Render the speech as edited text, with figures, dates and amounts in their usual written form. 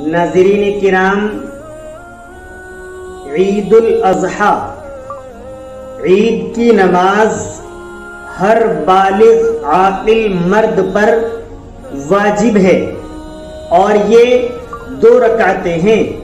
नाज़रीन किराम, ईदुल अज़हा ईद की नमाज हर बालिग आकिल मर्द पर वाजिब है और ये 2 रकातें हैं।